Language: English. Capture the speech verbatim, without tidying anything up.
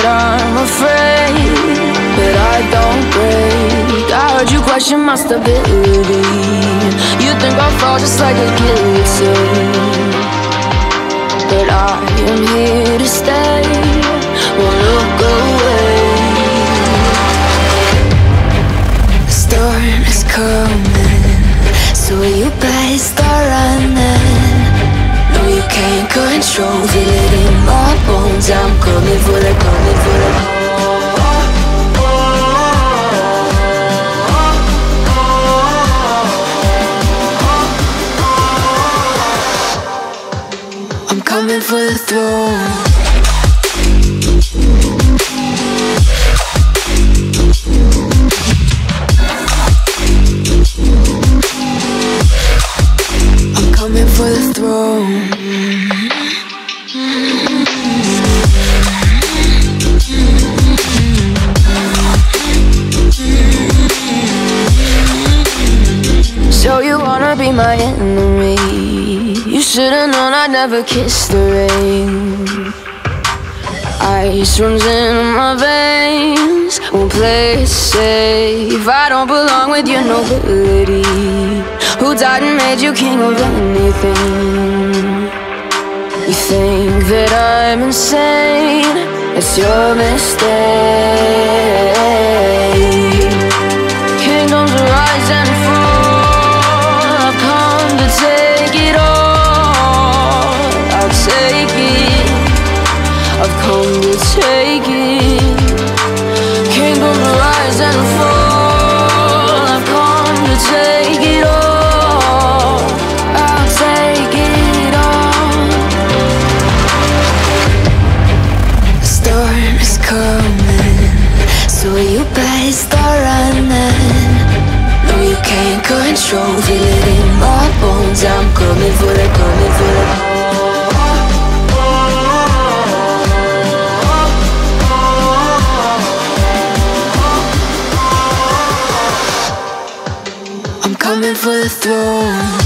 that I'm afraid, but I don't break. I heard you question my stability. You think I'll fall just like a guillotine, but I am here to stay. Won't look away. The storm is coming, so you better start running. No, you can't control it in my bones. I'm coming for the, coming for the. Coming for the throne. My enemy, you should've known I'd never kiss the rain. Ice runs in my veins, won't play safe. I don't belong with your nobility. Who died and made you king of anything? You think that I'm insane? It's your mistake. Kingdoms rise and fall, take it all, I'll take it, I've come to take it. Kingdoms rise and fall, I've come to take it all, I'll take it all. The storm is coming, so you better start running. No, you can't control it in my bones. I'm coming for the, coming for the. I'm coming for the throne.